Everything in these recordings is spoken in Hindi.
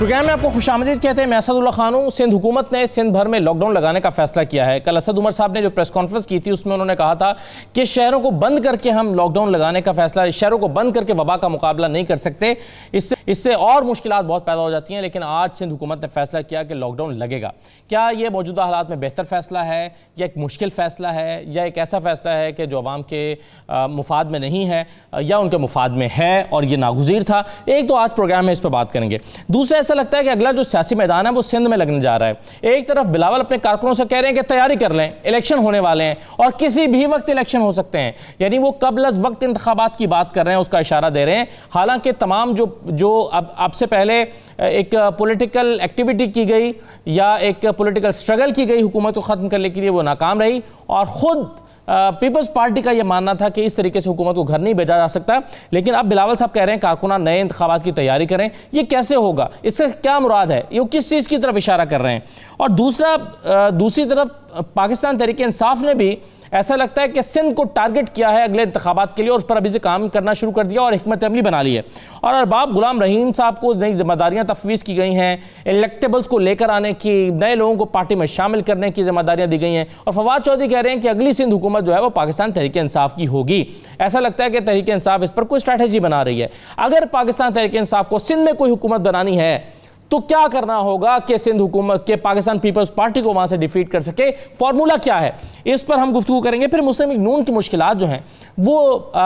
प्रोग्राम में आपको खुशामदीद कहते हैं। मैं असदुल्लाह खान हूँ। सिंध हुकूमत ने सिंध भर में लॉकडाउन लगाने का फैसला किया है। कल असद उमर साहब ने जो प्रेस कॉन्फ्रेंस की थी उसमें उन्होंने कहा था कि शहरों को बंद करके हम लॉकडाउन लगाने का फैसला, शहरों को बंद करके वबा का मुकाबला नहीं कर सकते, इससे और मुश्किल बहुत पैदा हो जाती हैं। लेकिन आज सिंध हुकूमत ने फैसला किया कि लॉकडाउन लगेगा। क्या ये मौजूदा हालात में बेहतर फैसला है या एक मुश्किल फैसला है या एक ऐसा फैसला है कि जो आवाम के मुफाद में नहीं है या उनके मुफाद में है और ये नागुज़ीर था? एक तो आज प्रोग्राम में इस पर बात करेंगे। दूसरा, ऐसा लगता है कि अगला जो सियासी मैदान है वो सिंध में लगने जा रहा है। एक तरफ बिलावल अपने कारकुनों से कह रहे हैं कि तैयारी कर लें, इलेक्शन होने वाले हैं और किसी भी वक्त इलेक्शन हो सकते हैं, यानी वो कबल अज़ वक्त इंतखाबात की बात कर रहे हैं, उसका इशारा दे रहे हैं। हालांकि तमाम जो आपसे पहले एक पॉलिटिकल एक्टिविटी की गई या एक पॉलिटिकल स्ट्रगल की गई हुकूमत को ख़त्म करने के लिए, वो नाकाम रही और ख़ुद पीपल्स पार्टी का यह मानना था कि इस तरीके से हुकूमत को घर नहीं भेजा जा सकता। लेकिन अब बिलावल साहब कह रहे हैं कारकुनान नए इंतखाबात की तैयारी करें। ये कैसे होगा, इससे क्या मुराद है, ये किस चीज़ की तरफ इशारा कर रहे हैं? और दूसरी तरफ पाकिस्तान तहरीक इंसाफ ने भी ऐसा लगता है कि सिंध को टारगेट किया है अगले इंतखाबात के लिए और उस पर अभी से काम करना शुरू कर दिया और हिकमत अमली बना ली है। और अरबाब गुलाम रहीम साहब को नई जिम्मेदारियां तफवीज़ की गई हैं, इलेक्टेबल्स को लेकर आने की, नए लोगों को पार्टी में शामिल करने की जिम्मेदारियां दी गई हैं। और फवाद चौधरी कह रहे हैं कि अगली सिंध हुकूमत जो है वो पाकिस्तान तहरीक इंसाफ की होगी। ऐसा लगता है कि तहरीक इंसाफ इस पर कोई स्ट्रैटेजी बना रही है। अगर पाकिस्तान तहरीक इंसाफ को सिंध में कोई हुकूमत बनानी है तो क्या करना होगा कि सिंध हुकूमत के पाकिस्तान पीपल्स पार्टी को वहां से डिफीट कर सके? फॉर्मूला क्या है, इस पर हम गुफ्तगू करेंगे। फिर मुस्लिम लीग नून की मुश्किलात जो हैं वो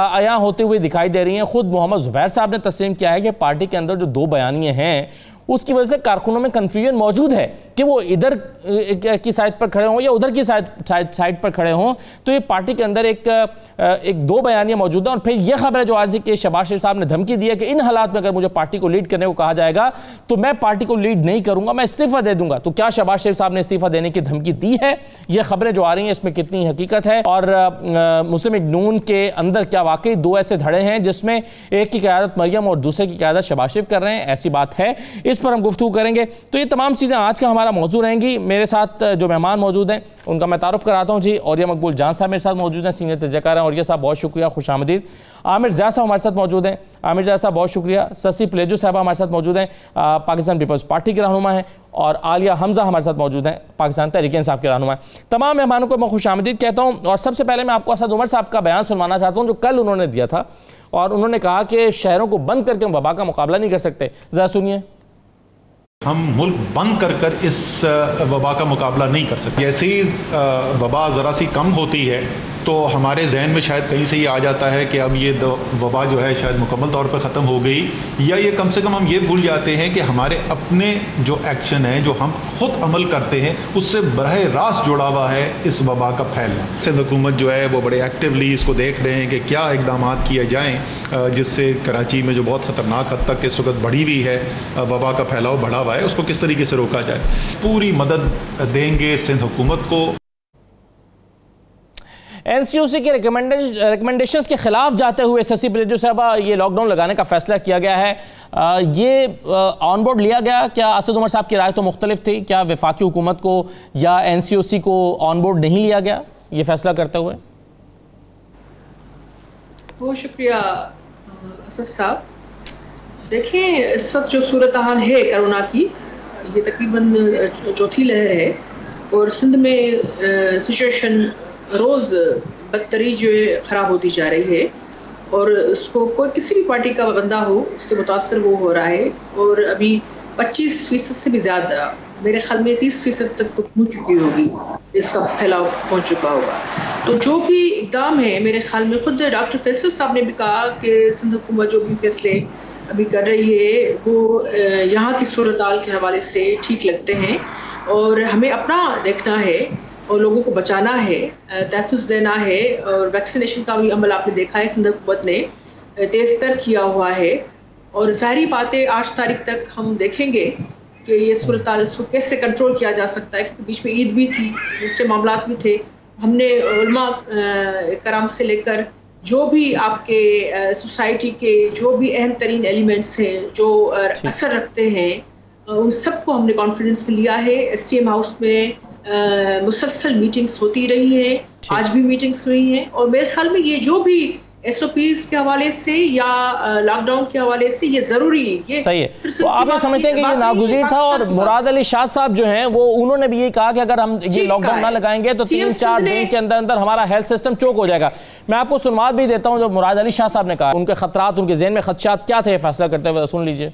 आया होते हुए दिखाई दे रही हैं। खुद मोहम्मद जुबैर साहब ने तस्लीम किया है कि पार्टी के अंदर जो दो बयानिए हैं उसकी वजह से कारकुनों में कन्फ्यूजन मौजूद है कि वो इधर की साइड पर खड़े हों या उधर की साइड पर खड़े हों। तो ये पार्टी के अंदर एक दो बयानियाँ मौजूद हैं। और फिर ये खबर जो आ रही थी कि शबाशिर साहब ने धमकी दी है कि इन हालात में अगर मुझे पार्टी को लीड करने को कहा जाएगा तो मैं पार्टी को लीड नहीं करूँगा, मैं इस्तीफ़ा दे दूँगा। तो क्या शबाशिर साहब ने इस्तीफ़ा देने की धमकी दी है? ये खबरें जो आ रही हैं इसमें कितनी हकीकत है? और मुस्लिम लीग नून के अंदर क्या वाकई दो ऐसे धड़े हैं जिसमें एक की क़यादत मरियम और दूसरे की क़यादत शबाशिर कर रहे हैं? ऐसी बात है, इस पर हम गुफ्तगू करेंगे। तो ये तमाम चीज़ें आज का हमारा मौजू रहेंगी। मेरे साथ जो मेहमान मौजूद हैं उनका मैं तारुफ कराता हूँ जी। औरिया मकबूल जान साहब मेरे साथ मौजूद हैं, सीनियर तजकार हैं। औरिया साहब बहुत शुक्रिया, खुशामदीद। आमिर ज़िया साहब हमारे साथ मौजूद हैं, आमिर ज़िया साहब बहुत शुक्रिया। ससी प्लेजू साहब हमारे साथ मौजूद हैं, पाकिस्तान पीपल्स पार्टी के रहनुमा हैं। और आलिया हमजा हमारे साथ मौजूद हैं, पाकिस्तान तहरीक इंसाफ के रहनुमा हैं। तमाम मेहमानों को मैं खुशामदीद कहता हूँ। और सबसे पहले मैं आपको असद उमर साहब का बयान सुनवाना चाहता हूँ जो कल उन्होंने दिया था और उन्होंने कहा कि शहरों को बंद करके हम वबा का मुकाबला नहीं कर सकते। ज़रा सुनिए। हम मुल्क बंद कर कर इस वबा का मुकाबला नहीं कर सकते। जैसे ही वबा ज़रा सी कम होती है तो हमारे जहन में शायद कहीं से ही आ जाता है कि अब ये वबा जो है शायद मुकम्मल तौर पर ख़त्म हो गई, या ये कम से कम हम ये भूल जाते हैं कि हमारे अपने जो एक्शन हैं, जो हम खुद अमल करते हैं, उससे बरह रास्त जुड़ा हुआ है इस वबा का फैलना। सिंध हुकूमत जो है वो बड़े एक्टिवली इसको देख रहे हैं कि क्या इकदाम किए जाएँ जिससे कराची में जो बहुत ख़तरनाक हद तक इस वक्त बढ़ी हुई है, वबा का फैलाव बढ़ा हुआ है, उसको किस तरीके से रोका जाए। पूरी मदद देंगे सिंध हुकूमत को। एनसीओसी के रिकमेंडेशंस के खिलाफ जाते हुए ससी प्लेजू साहबा ये लॉकडाउन लगाने का फैसला किया गया है, ये ऑन बोर्ड लिया गया? क्या असद उमर साहब की राय तो मुख्तलिफ थी, क्या वफाकी हुकूमत को या एनसीओसी को ऑन बोर्ड नहीं लिया गया ये फैसला करते हुए? बहुत शुक्रिया असद साहब। देखिए, इस वक्त जो सूरत हाल है कोरोना की, ये तकरीबन चौथी लहर है और सिंध में सिचुएशन रोज़ बदतरी जो है ख़राब होती जा रही है और उसको कोई किसी भी पार्टी का बंदा हो उससे मुतासर वो हो रहा है। और अभी 25% से भी ज़्यादा, मेरे ख्याल में 30% तक तो पहुँच चुकी होगी, इसका फैलाव पहुँच चुका होगा। तो जो भी इकदाम है, मेरे ख्याल में ख़ुद डॉक्टर फैसल साहब ने भी कहा कि सिंध हुकूमत जो भी फैसले अभी कर रही है वो यहाँ की सूरत हाल के हवाले से ठीक लगते हैं और हमें अपना देखना है और लोगों को बचाना है, तहफ़ुज़ देना है। और वैक्सीनेशन का भी अमल आपने देखा है सिंध हुकूमत ने तेज़ तर किया हुआ है। और ज़ाहिर बातें 8 तारीख तक हम देखेंगे कि ये सूरत हाल इसको कैसे कंट्रोल किया जा सकता है, क्योंकि बीच में ईद भी थी, दूसरे मामला भी थे। हमने उलमा कराम से लेकर जो भी आपके सोसाइटी के जो भी अहम तरीन एलिमेंट्स हैं जो असर रखते हैं उन सबको हमने कॉन्फ्रेंस में लिया है। SCM हाउस में मुसलसल मीटिंग्स होती रही हैं, आज भी मीटिंग्स हुई हैं। और मेरे ख्याल में ये जो भी एसओपीज के हवाले से या लॉकडाउन के हवाले से ये जरूरी है। सही है। तो आप ये समझते हैं कि ये नागुज़ीर था। और मुराद अली शाह साहब जो हैं वो उन्होंने भी ये कहा कि अगर हम ये लॉकडाउन ना लगाएंगे तो 3-4 दिन के अंदर अंदर हमारा हेल्थ सिस्टम चोक हो जाएगा। मैं आपको सुनवाद भी देता हूँ जो मुराद अली शाह साहब ने कहा, उनके खतरात, उनके जहन में खदशात क्या थे फैसला करते हुए, सुन लीजिए।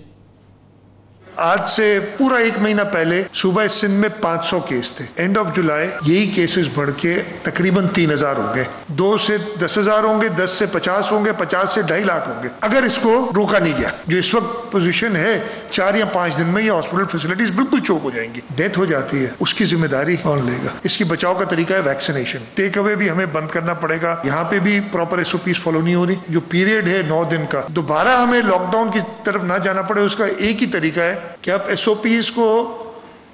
आज से पूरा 1 महीना पहले सुबह सिंध में 500 केस थे। एंड ऑफ जुलाई यही केसेस बढ़ के तकरीबन 3000 हो गए। 2 से 10,000 होंगे, 10 से 50 होंगे, 50 से 2.5 लाख होंगे। अगर इसको रोका नहीं गया, जो इस वक्त पोजीशन है, 4 या 5 दिन में ये हॉस्पिटल फैसिलिटीज बिल्कुल चोक हो जाएंगी। डेथ हो जाती है, उसकी जिम्मेदारी कौन लेगा? इसकी बचाव का तरीका है वैक्सीनेशन। टेक अवे भी हमें बंद करना पड़ेगा। यहाँ पे भी प्रॉपर SOPs फॉलो नहीं हो रही। जो पीरियड है 9 दिन का, दोबारा हमें लॉकडाउन की तरफ ना जाना पड़े उसका एक ही तरीका है कि आप SOPs को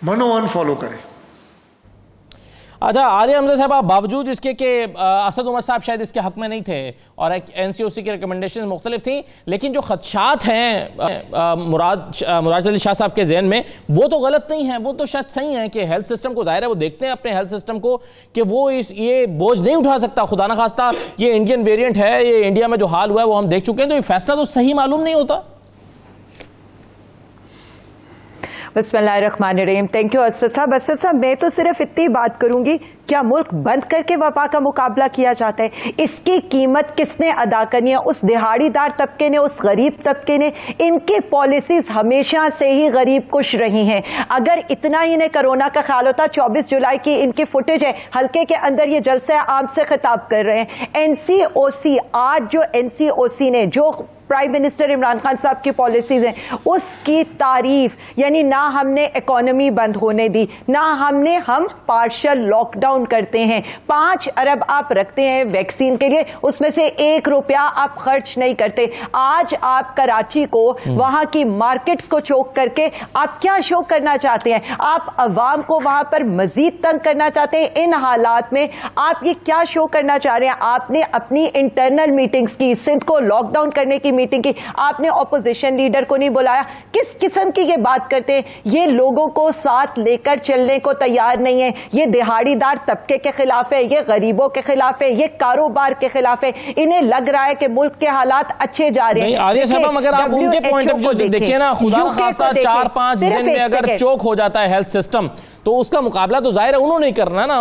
मनोवन फॉलो करें। अच्छा, आलिया हमजा साहब, आप बावजूद इसके कि असद उमर साहब शायद इसके हक में नहीं थे और NCOC की रिकमेंडेशन मुख्तलिफ थी, लेकिन जो खदशात हैं मुराद अली शाह साहब के जहन में वो तो गलत नहीं है, वो तो शायद सही है कि हेल्थ सिस्टम को, जाहिर है वो देखते हैं अपने हेल्थ सिस्टम को कि वो ये बोझ नहीं उठा सकता। खुदा ना खास्ता ये इंडियन वेरियंट है, ये इंडिया में जो हाल हुआ है वो हम देख चुके हैं, तो ये फैसला तो सही मालूम नहीं होता। बिस्मिल्लाहिर्रहमानिर्रहीम। थैंक यू असद साहब। असद साहब, मैं तो सिर्फ इतनी बात करूंगी, क्या मुल्क बंद करके वबा का मुकाबला किया जाता है? इसकी कीमत किसने अदा करनी है? उस दिहाड़ीदार तबके ने, उस गरीब तबके ने। इनकी पॉलिसीज हमेशा से ही गरीब कुश रही हैं। अगर इतना ही इन्हें कोरोना का ख्याल होता, 24 जुलाई की इनकी फुटेज है, हल्के के अंदर ये जलसा आम से खिताब कर रहे हैं। NCOC, आज जो NCOC ने, जो प्राइम मिनिस्टर इमरान खान साहब की पॉलिसीज हैं, उसकी तारीफ, यानी ना हमने इकोनॉमी बंद होने दी, ना हमने, हम पार्शल लॉकडाउन करते हैं। 5 अरब आप रखते हैं वैक्सीन के लिए, उसमें से 1 रुपया आप खर्च नहीं करते। आज आप कराची को, वहां की मार्केट्स को चोक करके आप क्या शो करना चाहते हैं? आप अवाम को वहां पर मजीद तंग करना चाहते हैं। इन हालात में आप ये क्या शो करना चाह रहे हैं? आपने अपनी इंटरनल मीटिंग्स की, सिंध को लॉकडाउन करने की मीटिंग की, आपने ऑपोजिशन लीडर को नहीं बुलाया। किस किस्म की ये बात करते हैं? ये लोगों को साथ लेकर चलने को तैयार नहीं है। ये दिहाड़ीदार तबके के खिलाफ है, ये गरीबों के खिलाफ है, ये कारोबार के खिलाफ है। इन्हें लग रहा है कि मुल्क के हालात अच्छे जा रहे हैं। आर्य साहब, अगर आप उनके पॉइंट ऑफ व्यू से देखिए ना, खुदा खास्ता 4-5 दिन में अगर चोक हो जाता है हेल्थ सिस्टम, तो उसका मुकाबला तो जाहिर है उन्होंने करना ना,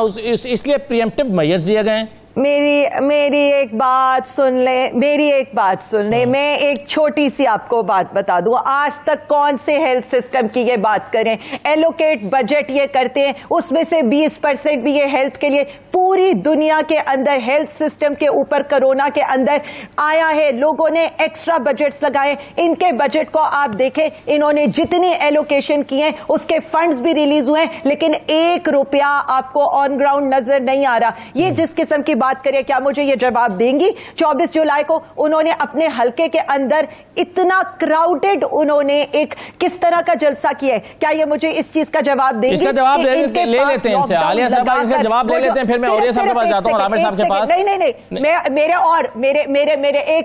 इसलिए प्रीएम्प्टिव मेजर्स दिए गए हैं। मेरी एक बात सुन ले। मैं एक छोटी सी आपको बात बता दूं, आज तक कौन से हेल्थ सिस्टम की ये बात करें? एलोकेट बजट ये करते हैं, उसमें से 20% भी ये हेल्थ के लिए। पूरी दुनिया के अंदर हेल्थ सिस्टम के ऊपर कोरोना के अंदर आया है, लोगों ने एक्स्ट्रा बजट्स लगाए। इनके बजट को आप देखें, इन्होंने जितनी एलोकेशन की है उसके फंड्स भी रिलीज हुए हैं, लेकिन 1 रुपया आपको ऑन ग्राउंड नजर नहीं आ रहा। ये जिस किस्म की बात करें, क्या मुझे ये जवाब देंगी? 24 जुलाई को उन्होंने अपने हलके के अंदर इतना क्राउडेड, उन्होंने एक किस तरह का जलसा किया है? क्या ये मुझे इस चीज का जवाब देंगी? इसका जवाब ले लेते हैं इनसे, आलिया साहब इसका जवाब ले लेते हैं, फिर मैं औरिया साहब के पास जाता हूं, आमिर साहब के पास। नहीं, मेरे एक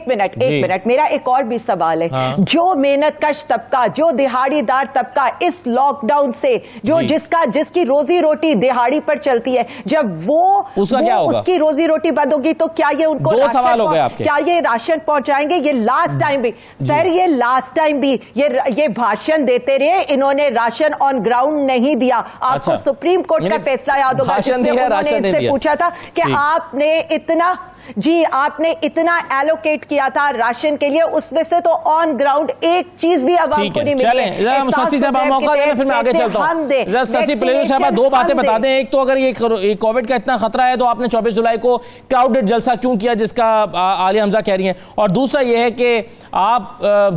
मिनट, मेरा एक और भी सवाल है। जो मेहनत कश तबका, जो दिहाड़ीदार तबका, इस लॉकडाउन से जो जिसकी रोजी रोटी दिहाड़ी पर चलती है, जब वो उसकी रोजी रोटी बंद होगी तो क्या ये उनको क्या ये राशन पहुंचाएंगे? ये लास्ट टाइम भी सर, ये लास्ट टाइम भी ये भाषण देते रहे, इन्होंने राशन ऑन ग्राउंड नहीं दिया। आपको सुप्रीम कोर्ट का फैसला याद होगा, उन्होंने इनसे पूछा था कि आपने इतना एलोकेट किया था राशन के लिए, उसमें से तो ऑन ग्राउंड एक चीज भी आवाम को नहीं मिली। 2 बातें बता दें, एक तो अगर ये कोविड का इतना खतरा है तो आपने 24 जुलाई को क्राउडेड जलसा क्यों किया, जिसका आलिया हमजा कह रही हैं, और दूसरा यह है कि आप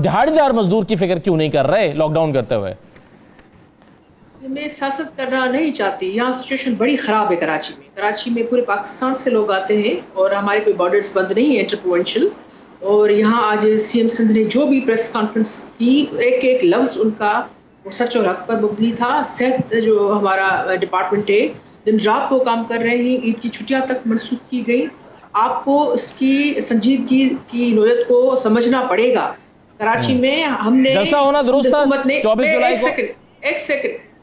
दिहाड़ीदार मजदूर की फिक्र क्यों नहीं कर रहे लॉकडाउन करते हुए? मैं सियासत करना नहीं चाहती। यहाँ सिचुएशन बड़ी ख़राब है कराची में। कराची में पूरे पाकिस्तान से लोग आते हैं और हमारे कोई बॉर्डर्स बंद नहीं है इंटरप्रोविंशियल। और यहाँ आज CM सिंध ने जो भी प्रेस कॉन्फ्रेंस की, एक एक लफ्ज़ उनका वो सच और हक पर मुबनी था। सेहत जो हमारा डिपार्टमेंट है, दिन रात को काम कर रहे हैं, ईद की छुट्टियाँ तक मनसूख की गई। आपको इसकी संजीदगी की नोयत को समझना पड़ेगा। कराची में हमने 24 जुलाई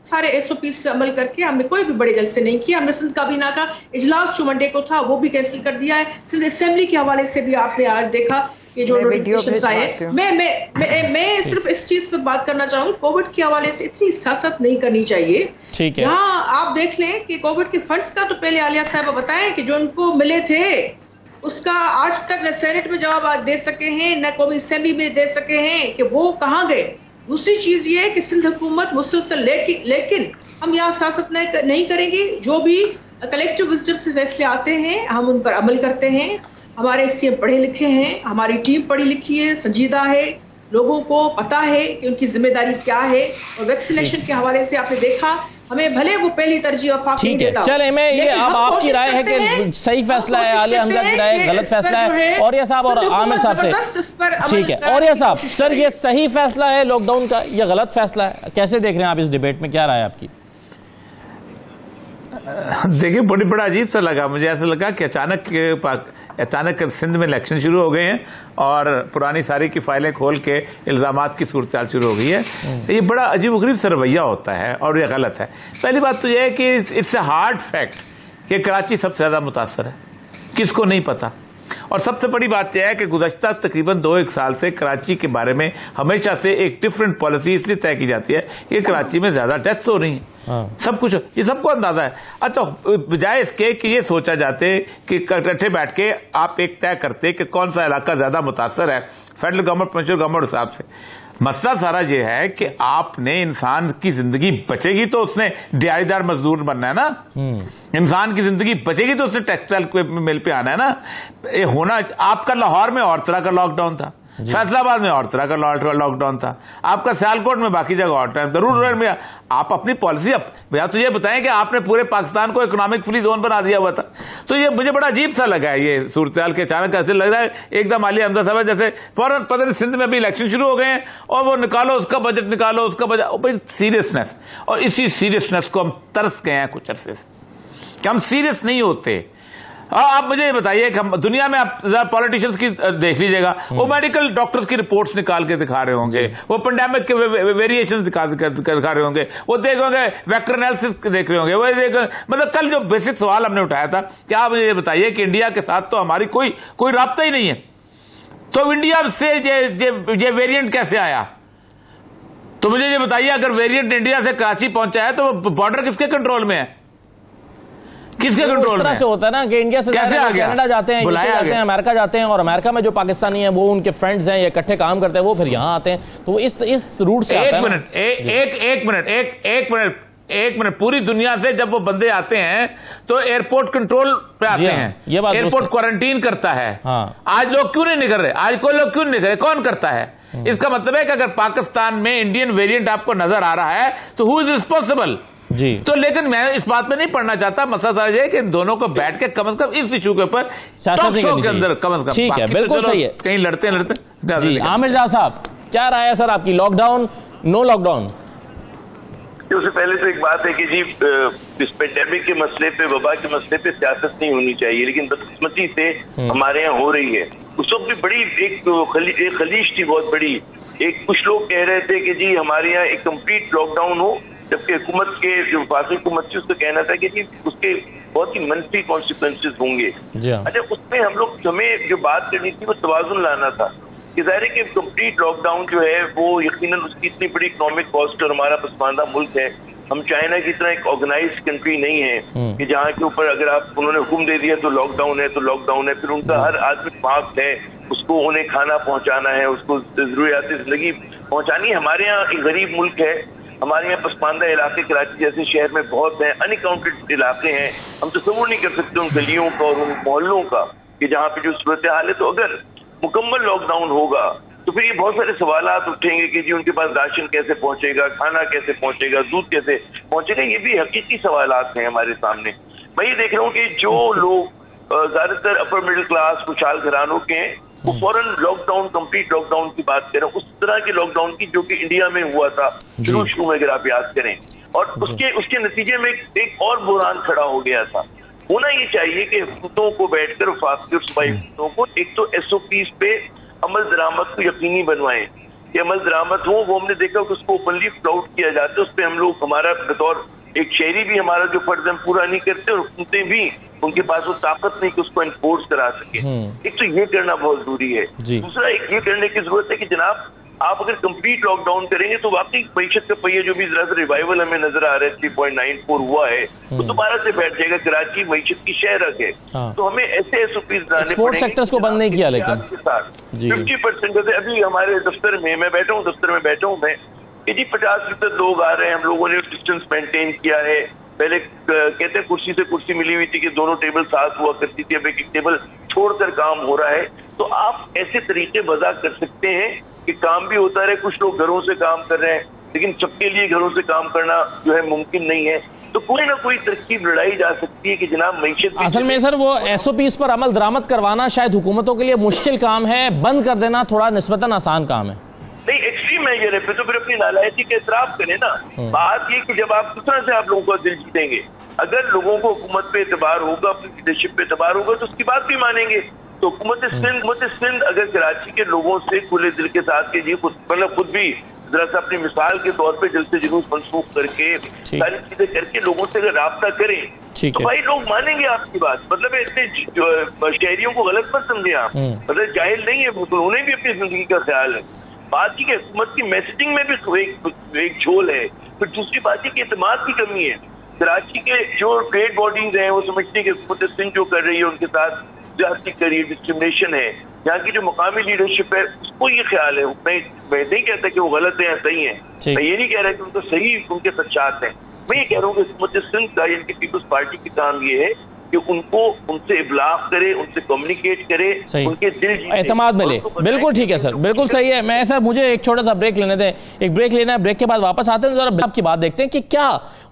सारे SOPs पे अमल करके हमने कोई भी बड़े जलसे नहीं किए। हमने सिंध काबीना का इजलास जो मंडे को था वो भी कैंसिल कर दिया है। सिंध असेंबली के हवाले से भी आपने आज देखा कि जो नोटिफिकेशंस आए, मैं सिर्फ इस चीज पे बात करना चाहूँ, कोविड के हवाले से इतनी सियासत नहीं करनी चाहिए। ठीक है, यहाँ आप देख लें कि कोविड के फंड्स का तो पहले आलिया साहब बताएं कि जो उनको मिले थे उसका आज तक न सेनेट में जवाब आज दे सके हैं, न कौमी असेंबली में दे सके हैं कि वो कहाँ गए। दूसरी चीज़ ये है कि सिंध हुकूमत मुसलसल, लेकिन हम यहाँ सियासत नहीं करेंगे। जो भी कलेक्टिव विजडम से फैसले आते हैं हम उन पर अमल करते हैं। हमारे CM पढ़े लिखे हैं, हमारी टीम पढ़ी लिखी है, संजीदा है, लोगों को पता है कि उनकी जिम्मेदारी क्या है। और वैक्सीनेशन के हवाले से आपने देखा, हमें भले वो पहली तरजीह वफाक नहीं देता। चले, मैं ये अब आपकी राय है कि सही फैसला है, आलिया हमजा की राय गलत फैसला है, औरिया साहब और आमिर साहब से। ठीक है, औरिया साहब, सर ये सही फैसला है लॉकडाउन का, ये गलत फैसला है, कैसे देख रहे हैं आप इस डिबेट में, क्या राय है आपकी? देखिए, बड़ा अजीब सा लगा, मुझे ऐसा लगा कि अचानक सिंध में इलेक्शन शुरू हो गए हैं और पुरानी सारी की फाइलें खोल के इल्ज़ामात की सूरत चाल शुरू हो गई है। ये बड़ा अजीब वगरीब सा रवैया होता है और ये गलत है। पहली बात तो यह है कि इट्स अ हार्ड फैक्ट कि कराची सबसे ज़्यादा मुतासर है, किसको नहीं पता। और सबसे बड़ी बात यह है कि गुज़श्ता तकरीबन 2-1 साल से कराची के बारे में हमेशा से एक डिफरेंट पॉलिसी इसलिए तय की जाती है कि कराची में ज़्यादा डेथ्स हो रही हैं, सब कुछ, ये सबको अंदाजा है। अच्छा, बजाय इसके कि ये सोचा जाते कि इकट्ठे बैठ के आप एक तय करते कि कौन सा इलाका ज्यादा मुतासर है फेडरल गवर्नमेंट, प्रोविंशियल गवर्नमेंट हिसाब से, मसला सारा ये है कि आपने इंसान की जिंदगी बचेगी तो उसने दिहाड़ीदार मजदूर बनना है ना, इंसान की जिंदगी बचेगी तो उसने टेक्सटाइल मिल पे आना है ना। ये होना, आपका लाहौर में और तरह का लॉकडाउन था, फैसलाबाद में और तरह का लॉकडाउन था, आपका सियालकोट में, बाकी जगह और टाइम जरूर में। आप अपनी पॉलिसी या तो ये बताएं कि आपने पूरे पाकिस्तान को इकोनॉमिक फ्री जोन बना दिया हुआ था। तो ये मुझे बड़ा अजीब सा लगा है, ये सूरत हाल के अचानक ऐसे लग रहा है एकदम आलिया हमजा साहब जैसे फौरन पता नहीं सिंध में अभी इलेक्शन शुरू हो गए हैं और वो निकालो उसका बजट, निकालो उसका बजट। सीरियसनेस, और इसी सीरियसनेस को हम तरस गए हैं कुछ अरसे से, हम सीरियस नहीं होते। आप मुझे ये बताइए कि हम दुनिया में, आप पॉलिटिशियंस की देख लीजिएगा, वो मेडिकल डॉक्टर्स की रिपोर्ट्स निकाल के दिखा रहे होंगे, वो पेंडेमिक के वेरिएशन दिखा रहे होंगे, वो देख रहे होंगे, वेक्टर एनालिसिस देख रहे होंगे, वो देख, मतलब कल जो बेसिक सवाल हमने उठाया था कि आप मुझे ये बताइए कि इंडिया के साथ तो हमारी कोई राब्ता ही नहीं है, तो इंडिया से ये वेरिएंट कैसे आया? तो मुझे ये बताइए, अगर वेरिएंट इंडिया से कराची पहुंचा है तो बॉर्डर किसके कंट्रोल में है, किसके कंट्रोल में? से होता है ना कि इंडिया से कनाडा जाते हैं, अमेरिका जाते हैं, और अमेरिका में जो पाकिस्तानी हैं वो उनके फ्रेंड्स हैं, इकट्ठे काम करते हैं, वो फिर यहाँ आते हैं, तो इस रूट से आता है। एक मिनट, पूरी दुनिया से जब वो बंदे आते हैं तो एयरपोर्ट कंट्रोल पे आते हैं, एयरपोर्ट क्वारंटीन करता है। आज लोग क्यों नहीं निकल रहे, आज कोई लोग क्यों नहीं निकल रहे, कौन करता है? इसका मतलब है कि अगर पाकिस्तान में इंडियन वेरिएंट आपको नजर आ रहा है तो हु इज रिस्पॉन्सिबल जी। तो लेकिन मैं इस बात में नहीं पढ़ना चाहता, मसला सारा ये है कि इन दोनों को बैठ के कम से कम इस इशू के ऊपर टॉक शो के अंदर कम से कम, ठीक है, बिल्कुल सही है, कहीं लड़ते जी। आमिर ज़िया साहब, क्या राय है सर आपकी, लॉकडाउन नो लॉकडाउन? उससे पहले तो एक बात है कि जी इस पेंडेमिक के मसले पे, वबा के मसले पे सियासत नहीं होनी चाहिए, लेकिन बदकिस्मती से हमारे यहाँ हो रही है। उस वक्त भी बड़ी एक खलीज थी बहुत बड़ी, एक कुछ लोग कह रहे थे कि जी हमारे यहाँ एक कम्प्लीट लॉकडाउन हो, जबकि हुकूमत के जो वफाकी हुकूमत थी उसका कहना था कि जी उसके बहुत ही मनफी कॉन्सिक्वेंसेस होंगे। अच्छा, उसमें हमें जो बात करनी थी वो तवाजुन लाना था कि जाहिर है कि कम्प्लीट लॉकडाउन जो है वो यकीनन उसकी इतनी बड़ी इकोनॉमिक कॉस्ट, और हमारा पसमानदा मुल्क है, हम चाइना की तरह एक ऑर्गेनाइज कंट्री नहीं है कि जहाँ के ऊपर अगर आप उन्होंने हुक्म दे दिया तो लॉकडाउन है तो लॉकडाउन है, फिर उनका हर आदमी माफ है, उसको उन्हें खाना पहुँचाना है, उसको ज़रूरियात ज़िंदगी पहुँचानी है। हमारे यहाँ एक गरीब मुल्क है, हमारे यहाँ पसमानदा इलाके कराची जैसे शहर में बहुत हैं, अनअकाउंटेड इलाके हैं, हम तस्वुर नहीं कर सकते उन गलियों का और उन मोहल्लों का कि जहाँ पे जो सूरत हाल है। तो अगर मुकम्मल लॉकडाउन होगा तो फिर ये बहुत सारे सवाल उठेंगे कि जी उनके पास राशन कैसे पहुँचेगा, खाना कैसे पहुँचेगा, दूध कैसे पहुँचेगा, ये भी हकीकी सवाल हैं हमारे सामने। मैं ये देख रहा हूँ कि जो लोग ज़्यादातर अपर मिडिल क्लास खुशहाल घरानों के हैं वो फौरन लॉकडाउन, कंप्लीट लॉकडाउन की बात कर रहे हैं, उस तरह के लॉकडाउन की जो कि इंडिया में हुआ था शुरू में, अगर आप याद करें, और उसके नतीजे में एक और बुरान खड़ा हो गया था। होना ये चाहिए कि हुकूमतों को बैठकर वफाकी और सूबाई हुकूमतों को एक तो SOPs पे अमल दरामद को यकीनी बनवाएं, ये अमल दरामद हो, वो हमने देखा कि उसको ओपनली फ्लाउट किया जाता है। उस पर हम लोग हमारा बतौर एक शहरी भी हमारा जो फर्ज हम पूरा नहीं करते, और हुकूमतें भी उनके पास वो ताकत नहीं कि उसको इन्फोर्स करा सके। एक तो ये करना बहुत जरूरी है। दूसरा एक ये करने की जरूरत है कि जनाब आप अगर कंप्लीट लॉकडाउन करेंगे तो वाकई मीशत का पहिया जो भी जरा सा रिवाइवल हमें नजर आ रहा है 3.94 हुआ है तो दोबारा से बैठ जाएगा। कराची मीशत की शहरक है, तो हमें ऐसे SOPs बनाने पड़ेंगे। सेक्टर्स को बंद नहीं किया लेकिन 50% जैसे अभी हमारे दफ्तर में मैं बैठा हूँ, कि जी 50% लोग आ रहे हैं, हम लोगों ने डिस्टेंस मेंटेन किया है। पहले कहते हैं कुर्सी से कुर्सी मिली हुई थी कि दोनों टेबल साथ हुआ करती थी, अब एक टेबल छोड़कर काम हो रहा है। तो आप ऐसे तरीके वजह कर सकते हैं कि काम भी होता रहे। कुछ लोग घरों से काम कर रहे हैं, लेकिन सबके लिए घरों से काम करना जो है मुमकिन नहीं है, तो कोई ना कोई तरकीब लड़ाई जा सकती है कि जनाब मीशत। असल में सर वो SOPs पर अमल दरामद करवाना शायद हुकूमतों के लिए मुश्किल काम है, बंद कर देना थोड़ा निस्बतन आसान काम है। नहीं, एक्सट्रीम है ये रेफे, तो फिर अपनी नालायकी का एतराफ़ करें ना। बात ये कि जब आप किस तरह से आप लोगों का दिल जीतेंगे, अगर लोगों को हुकूमत पे एतबार होगा, अपनी लीडरशिप पे एतबार होगा तो उसकी बात भी मानेंगे। तो हुकूमत सिंध अगर कराची के लोगों से खुले दिल के साथ के जी मतलब खुद भी जरा सा अपनी मिसाल के तौर पे जलसे जुलूस मनसूख करके सारी चीजें करके लोगों से अगर राब्ता करें तो भाई लोग मानेंगे आपकी बात। मतलब इतने शहरियों को गलत मत समझे आप, मतलब जाहिल नहीं है, उन्हें भी अपनी जिंदगी का ख्याल है। बात यह कि हुकूमत की मैसेजिंग में भी एक झोल है। फिर दूसरी बात यह कि एतमाद की कमी है। कराची के जो ट्रेड बॉडीज हैं वो समझती है कि हुकूमत सिंध जो कर रही है उनके साथ करियर डिस्क्रिमिनेशन है। यहाँ की जो मुकामी लीडरशिप है उसको ये ख्याल है, मैं नहीं कहता कि वो गलत है या सही है, मैं ये नहीं कह रहा कि उनको सही उनके सच्चात है। मैं ये कह रहा हूँ कि हुकूमत सिंध का यानी कि पीपल्स पार्टी का काम ये है कि उनको उनसे इब्लाग करे, उनसे कम्युनिकेट करे, उनके दिल एतमाद मिले। बिल्कुल ठीक है सर, बिल्कुल सही है। मैं सर मुझे एक छोटा सा ब्रेक लेने दें, एक ब्रेक लेना है, ब्रेक के बाद वापस आते हैं। जरा आपकी बात देखते हैं कि क्या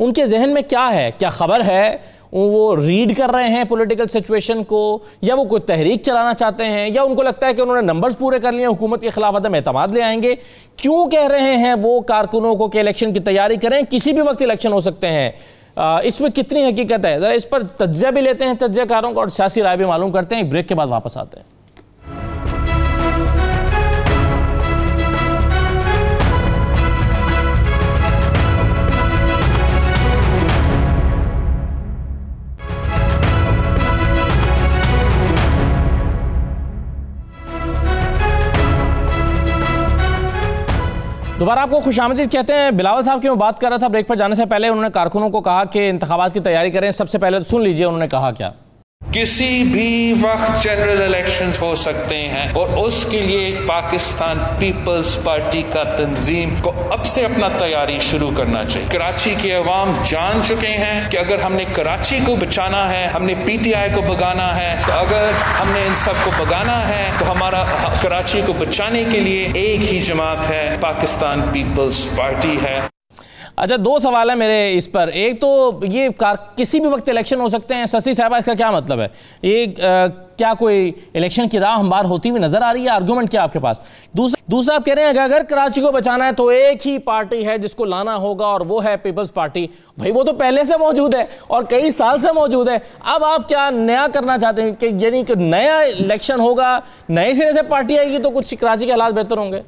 उनके जहन में क्या है, क्या खबर है, वो रीड कर रहे हैं पॉलिटिकल सिचुएशन को, या वो कोई तहरीक चलाना चाहते हैं, या उनको लगता है कि उन्होंने नंबर्स पूरे कर लिए, हुकूमत के खिलाफ अदम एतमाद ले आएंगे। क्यों कह रहे हैं वो कारकुनों को कि इलेक्शन की तैयारी करें, किसी भी वक्त इलेक्शन हो सकते हैं? इसमें कितनी हकीकत है, ज़रा इस पर तज्ज़िया भी लेते हैं तज्ज़ियाकारों को और सियासी राय भी मालूम करते हैं। ब्रेक के बाद वापस आते हैं। दोबारा आपको खुशामदीद कहते हैं। बिलावल साहब की मैं बात कर रहा था ब्रेक पर जाने से पहले, उन्होंने कारकुनों को कहा कि इंतखाबात की तैयारी करें। सबसे पहले तो सुन लीजिए उन्होंने कहा क्या। किसी भी वक्त जनरल इलेक्शंस हो सकते हैं और उसके लिए पाकिस्तान पीपल्स पार्टी का तंजीम को अब से अपना तैयारी शुरू करना चाहिए। कराची के अवाम जान चुके हैं कि अगर हमने कराची को बचाना है, हमने PTI को भगाना है, तो अगर हमने इन सब को भगाना है तो हमारा कराची को बचाने के लिए एक ही जमात है, पाकिस्तान पीपल्स पार्टी है। अच्छा, दो सवाल है मेरे इस पर। एक तो ये किसी भी वक्त इलेक्शन हो सकते हैं, ससी साहबा इसका क्या मतलब है? ये क्या कोई इलेक्शन की राह हमवार होती हुई नजर आ रही है? आर्गूमेंट क्या आपके पास? दूसरा आप कह रहे हैं कि अगर कराची को बचाना है तो एक ही पार्टी है जिसको लाना होगा और वो है पीपल्स पार्टी। भाई वो तो पहले से मौजूद है और कई साल से मौजूद है, अब आप क्या नया करना चाहते हैं? कि यानी कि नया इलेक्शन होगा, नए सिरे से पार्टी आएगी तो कुछ कराची के हालात बेहतर होंगे?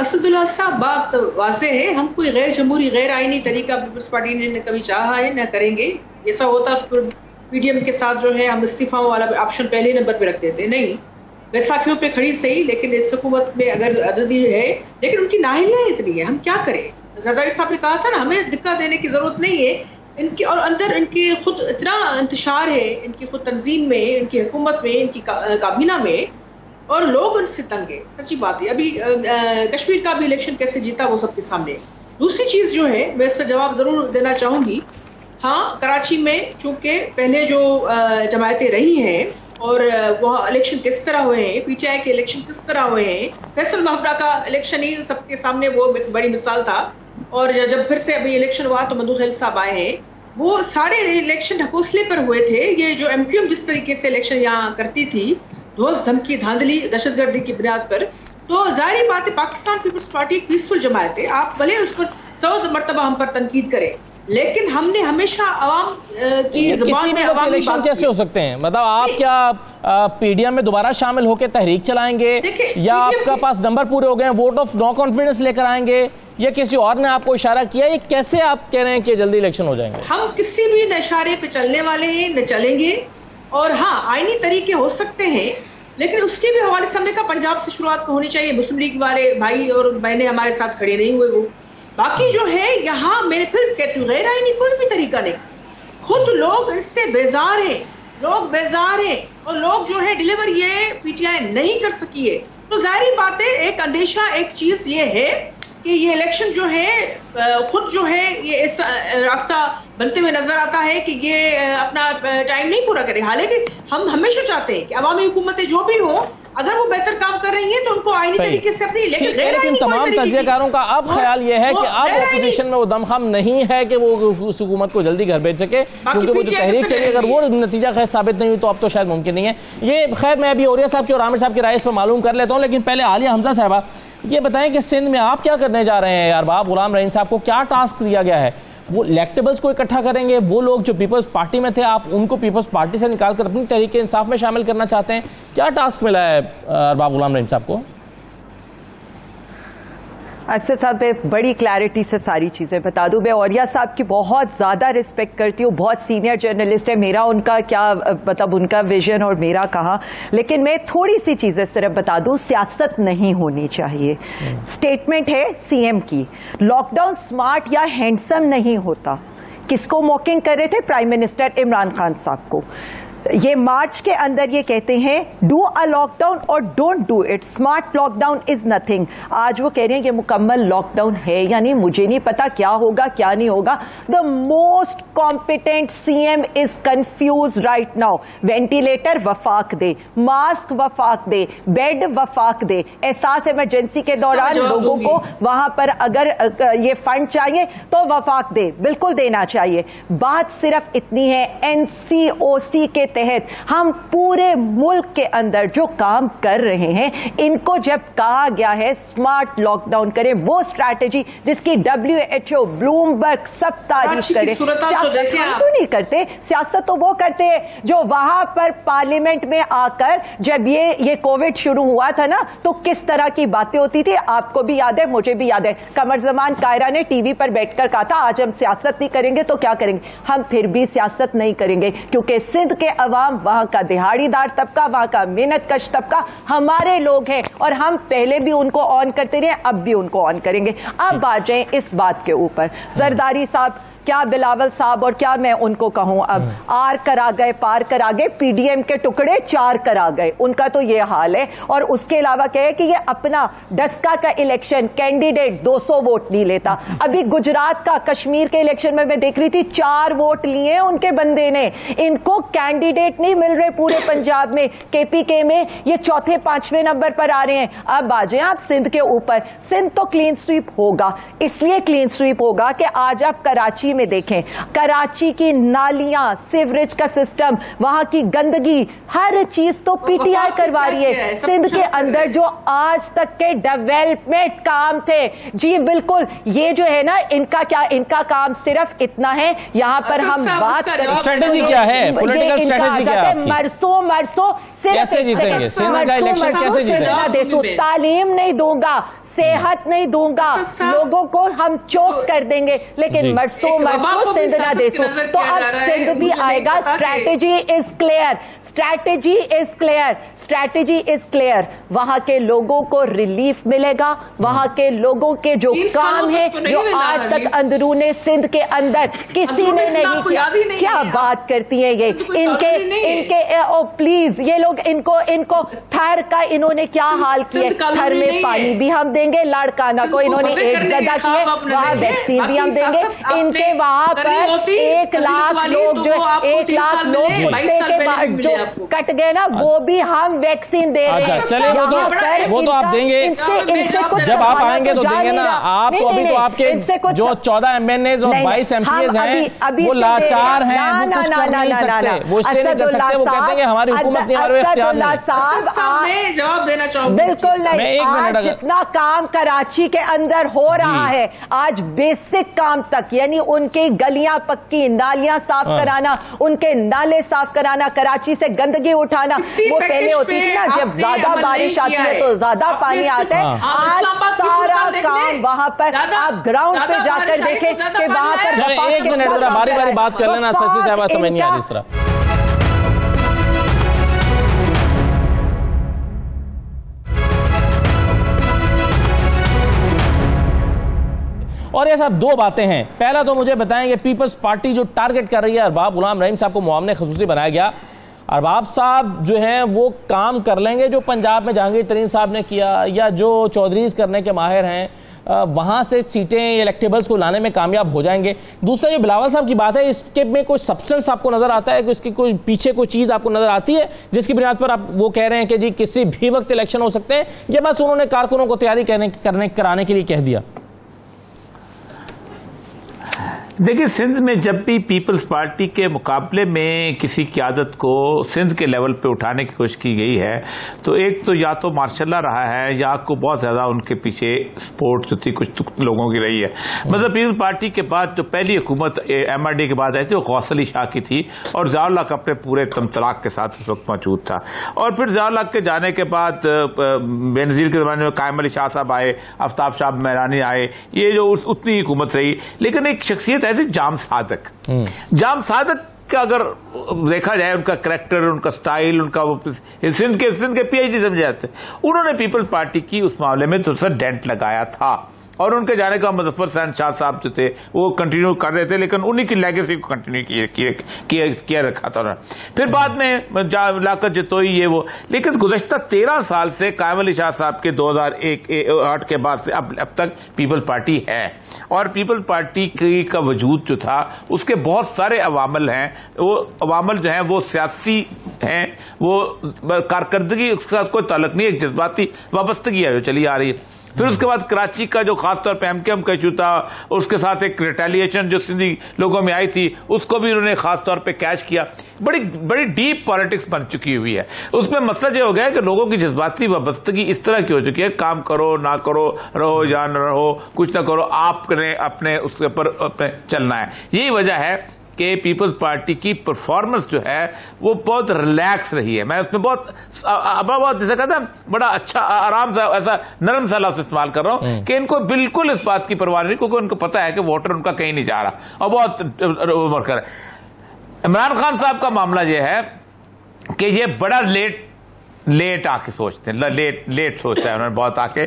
असदुल्लाह साहब बात वाजह है, हम कोई गैर जमहूरी गैर आइनी तरीका पीपल्स पार्टी ने कभी चाहा है ना करेंगे। ऐसा होता तो PDM के साथ जो है हम इस्तीफा वाला ऑप्शन पहले नंबर पे रख देते, नहीं वैसाखियों पे खड़ी सही, लेकिन इस हुकूमत में अगर आददी है, लेकिन उनकी नाहलियाँ इतनी है, हम क्या करें। जरदारी साहब ने कहा था ना हमें दिक्कत देने की ज़रूरत नहीं है इनकी, और अंदर इनके खुद इतना इंतशार है इनकी खुद तंजीम में, इनकी हुकूमत में, इनकी काबीना में, और लोग उनसे तंग है। सच्ची बात है, अभी कश्मीर का भी इलेक्शन कैसे जीता वो सबके सामने। दूसरी चीज़ जो है मैं इसका जवाब ज़रूर देना चाहूँगी। हाँ, कराची में चूँकि पहले जो जमायतें रही हैं और वहाँ इलेक्शन किस तरह हुए हैं, PTI के इलेक्शन किस तरह हुए हैं, फैसल साहब का इलेक्शन ही सबके सामने वो बड़ी मिसाल था। और जब फिर से अभी इलेक्शन हुआ तो मधु खेल साहब आए हैं, वो सारे इलेक्शन ढकोसले पर हुए थे। ये जो MQM जिस तरीके से इलेक्शन यहाँ करती थी, दोस्त धमकी धांधली दहशतगर्दी की बुनियाद पर, तो जाहिर बात है पाकिस्तान पीपल्स पार्टी एक पीसफुल जमायत है। आप भले उस पर 100 मरतबा हम पर तनकीद करें, लेकिन हमने हमेशा आवाम की जुबान में आवामी बात कैसे हो सकते हैं। मतलब आप क्या पीडीएम में दोबारा शामिल होकर तहरीक चलाएंगे या आपका पास नंबर पूरे हो गए हैं वोट ऑफ नो कॉन्फिडेंस लेकर आएंगे या किसी और ने आपको इशारा किया, ये कैसे आप कह रहे हैं कि जल्दी इलेक्शन हो जाएंगे? हम किसी भी इशारे पे चलने वाले हैं न चलेंगे। और हाँ, आईनी तरीके हो सकते हैं लेकिन उसके भी हवाले से हमने कहा पंजाब से शुरुआत होनी चाहिए। मुस्लिम लीग वाले भाई और बहने हमारे साथ खड़े नहीं हुए, वो बाकी जो है यहाँ मेरे फिर गैर आईनी कोई भी तरीका नहीं। खुद लोग इससे बेजार हैं, लोग बेजार हैं और लोग जो है डिलीवर ये पीटीआई नहीं कर सकी है तो जाहिर बात है एक अंदेशा एक चीज़ ये है कि ये इलेक्शन जो है खुद जो है ये ऐसा रास्ता बनते हुए नजर आता है कि ये अपना टाइम नहीं पूरा करेगा। हालांकि हम हमेशा चाहते हैं कि अवामी हुकूमतें जो भी हों अगर वो बेहतर काम कर रही हैं तो उनको आईनी तरीके से अपनी, लेकिन तमाम तजियाकारों का अब ख्याल ये है कि अब अपोजिशन में वो दमखम नहीं है कि वो उस हुकूमत को जल्दी घर भेज सके क्योंकि वो जो तहरीक चली अगर वो नतीजा खैर साबित नहीं हुई तो अब तो शायद मुमकिन नहीं है ये। खैर मैं अभी औरिया साहब की और आमिर साहब की राय इस पर मालूम कर लेता हूँ, लेकिन पहले आलिया हमजा साहबा ये बताएं कि सिंध में आप क्या करने जा रहे हैं? अरबाब गुलाम रहीम साहब को क्या टास्क दिया गया है? वो इलेक्टेबल्स को इकट्ठा करेंगे, वो लोग जो पीपल्स पार्टी में थे आप उनको पीपल्स पार्टी से निकालकर अपनी तहरीक इंसाफ में शामिल करना चाहते हैं, क्या टास्क मिला है अरबाब गुलाम रहीम साहब को? असद साहब बड़ी क्लैरिटी से सारी चीज़ें बता दूं। मैं औरिया साहब की बहुत ज़्यादा रिस्पेक्ट करती हूँ, बहुत सीनियर जर्नलिस्ट है, मेरा उनका क्या मतलब उनका विजन और मेरा कहाँ, लेकिन मैं थोड़ी सी चीज़ें सिर्फ बता दूं। सियासत नहीं होनी चाहिए, स्टेटमेंट है सीएम की। लॉकडाउन स्मार्ट या हैंडसम नहीं होता। किसको मॉकिंग कर रहे थे? प्राइम मिनिस्टर इमरान खान साहब को। ये मार्च के अंदर ये कहते हैं डू अ लॉकडाउन और don't do it, smart lockdown is nothing. आज वो कह रहे हैं ये मुकम्मल लॉकडाउन है यानी मुझे नहीं पता क्या होगा क्या नहीं होगा। The most competent CM is confuse right now. Ventilator वफाक दे, मास्क वफाक दे, बेड वफाक दे। एहसास इमरजेंसी के दौरान लोगों को वहां पर अगर ये फंड चाहिए तो वफाक दे, बिल्कुल देना चाहिए। बात सिर्फ इतनी है, एनसीओसी के तहत हम पूरे मुल्क के अंदर जो काम कर रहे हैं इनको जब कहा गया है स्मार्ट लॉकडाउन करें, वो स्ट्रैटेजी जिसकी WHO, ब्लूमबर्ग सब तारीफ करें, तो नहीं करते। सियासत तो वो करते हैं जो वहां पर पार्लियामेंट में आकर जब ये कोविड शुरू हुआ था ना तो किस तरह की बातें होती थी, आपको भी याद है मुझे भी याद है। कमर जमान कायरा ने टीवी पर बैठकर कहा था आज हम सियासत नहीं करेंगे तो क्या करेंगे? हम फिर भी सियासत नहीं करेंगे क्योंकि सिंध के अवाम, वहां का दिहाड़ीदार तबका, वहां का मेहनत कश तबका हमारे लोग हैं और हम पहले भी उनको ऑन करते रहे, अब भी उनको ऑन करेंगे। अब आ जाए इस बात के ऊपर, जरदारी साहब क्या बिलावल साहब और क्या मैं उनको कहूं, अब आर करा गए पार करा गए, पीडीएम के टुकड़े चार करा गए, उनका तो ये हाल है। और उसके अलावा क्या है कि ये अपना डस्का का इलेक्शन कैंडिडेट 200 वोट नहीं लेता। अभी गुजरात का कश्मीर के इलेक्शन में मैं देख रही थी 4 वोट लिए उनके बंदे ने, इनको कैंडिडेट नहीं मिल रहे पूरे पंजाब में, KPK में ये 4-5वें नंबर पर आ रहे हैं। अब आ जाए आप सिंध के ऊपर। सिंध तो क्लीन स्वीप होगा, इसलिए क्लीन स्वीप होगा कि आज आप कराची में देखें, कराची की नालियां, सीवरेज का सिस्टम, वहां की गंदगी, हर चीज तो पीटीआई करवा रही है। सिंध के अंदर जो आज तक के डेवलपमेंट काम थे, जी बिल्कुल, ये जो है ना इनका क्या, इनका काम सिर्फ इतना है। यहाँ पर हम बात करें स्ट्रेटजी क्या है, पॉलिटिकल स्ट्रेटजी क्या है? मरसो सिर्फ तालीम नहीं दूंगा, सेहत नहीं दूंगा, लोगों को हम चोक कर देंगे, लेकिन मरसो मरसो सिंध ना देसो। तो अब सिंध भी आएगा। Strategy is clear, strategy is clear, strategy is clear. वहां के लोगों को रिलीफ मिलेगा, वहां के लोगों के जो काम है जो आज तक अंदरूने सिंध के अंदर किसी ने नहीं किया, क्या बात करती है ये इनके ओ प्लीज ये लोग इनको थर का इन्होंने क्या हाल किया, थर में पानी भी हम देंगे, लाड़काना को इन्होंने एक गदा किए, वहाँ वैक्सीन भी हम देंगे, इनके वहां पर 1 लाख लोग जो 1 लाख लोग कट गए ना, वो भी हम वैक्सीन दे रहे हैं। चलिए वो तो आप देंगे, जब आप आएंगे तो देंगे ना आप। तो अभी तो आपके जो 14 MNAs और 22 MPs हैं वो लाचार हैं, वो कुछ कर नहीं सकते, वो इसलिए नहीं कर सकते, वो कहते हैं हमारी हुकूमत ने हमारे इख्तियार नहीं। जवाब देना चाहूंगा बिल्कुल नहीं, जितना काम कराची के अंदर हो रहा है आज बेसिक काम तक, यानी उनकी गलियां पक्की, नालियां साफ कराना, उनके नाले साफ कराना, कराची से गंदगी उठाना, वो पहले होती थी ना जब ज्यादा बारिश आती है तो ज्यादा पानी आता है। आज सारा काम वहाँ पर, आप ग्राउंड पे जाकर देखें कि वहाँ पर एक मिनट बारी बारी बात कर लेना शशि साहब, समझ नहीं आ रही इस तरह। और ये साहब दो बातें हैं, पहला तो मुझे बताएं कि पीपल्स पार्टी जो टारगेट कर रही है, अरबाब गुलाम रहीम साहब को मुआवने खसूसी बनाया गया, अरबाब साहब जो हैं वो काम कर लेंगे जो पंजाब में जहांगीर तरीन साहब ने किया, या जो चौधरीज करने के माहिर हैं वहाँ से सीटें इलेक्टेबल्स को लाने में कामयाब हो जाएंगे। दूसरा जो बिलावल साहब की बात है, इसके में कोई सब्सटेंस आपको नज़र आता है, इसकी कोई पीछे कोई चीज़ आपको नज़र आती है जिसकी बुनियाद पर आप वो कह रहे हैं कि जी किसी भी वक्त इलेक्शन हो सकते हैं, ये बस उन्होंने कारकुनों को तैयारी कराने के लिए कह दिया? देखिए सिंध में जब भी पीपल्स पार्टी के मुकाबले में किसी क़यादत को सिंध के लेवल पे उठाने की कोशिश की गई है तो एक तो या तो मार्शल रहा है या को बहुत ज़्यादा उनके पीछे सपोर्ट जो थी कुछ लोगों की रही है। मतलब पीपल्स पार्टी के बाद जो पहली हुकूमत MRD के बाद आई थी वो गौसली शाह की थी और ज़ियाउल हक अपने पूरे तमतलाक के साथ उस वक्त मौजूद था। और फिर ज़ियाउल हक के जाने के बाद बेनजीर के ज़माने में कायम अली शाह साहब आए, आफ्ताब शाह महरानी आए, ये जो उतनी हुकूमत रही। लेकिन एक शख्सियत जाम साधक, जाम साधक का अगर देखा जाए उनका करैक्टर, उनका स्टाइल, उनका सिंध के PhD समझे जाते हैं। उन्होंने पीपल्स पार्टी की उस मामले में थोड़ा सा डेंट लगाया था और उनके जाने का मुजफ्फर शाह साहब जो थे वो कंटिन्यू कर रहे थे, लेकिन उन्हीं की लेगेसी को कंटिन्यू किया रखा था उन्होंने। फिर बाद में लाकर जतोई ये वो, लेकिन गुज़श्ता 13 साल से कायम अली शाह साहब के 2008 के बाद से अब तक पीपल्स पार्टी है और पीपल्स पार्टी का वजूद जो था उसके बहुत सारे अवामल हैं, वो अवामल जो हैं वो सियासी हैं, वो कारकर्दगी उसके साथ कोई ताल्लुक नहीं, एक जज्बाती वाबस्तगी है जो चली आ रही है। फिर उसके बाद कराची का जो खासतौर पर MKM का इशू था, उसके साथ एक रिटेलिएशन जो सिंधी लोगों में आई थी उसको भी उन्होंने खासतौर पर कैच किया। बड़ी बड़ी डीप पॉलिटिक्स बन चुकी हुई है, उसमें मसला ये हो गया है कि लोगों की जज्बाती वाबस्तगी इस तरह की हो चुकी है, काम करो ना करो, रहो या न रहो, कुछ ना करो, आपने अपने उसके ऊपर चलना है। यही वजह है कि पीपल्स पार्टी की परफॉर्मेंस जो है वो बहुत रिलैक्स रही है। मैं उसमें बहुत जैसे कहता बड़ा अच्छा आराम सा ऐसा नरम सा लफ्ज इस्तेमाल कर रहा हूँ कि इनको बिल्कुल इस बात की परवाह नहीं, क्योंकि उनको पता है कि वोटर उनका कहीं नहीं जा रहा और बहुत वर्कर है। इमरान खान साहब का मामला यह है कि ये बड़ा लेट आके सोचते हैं, लेट सोचता है उन्होंने बहुत आके,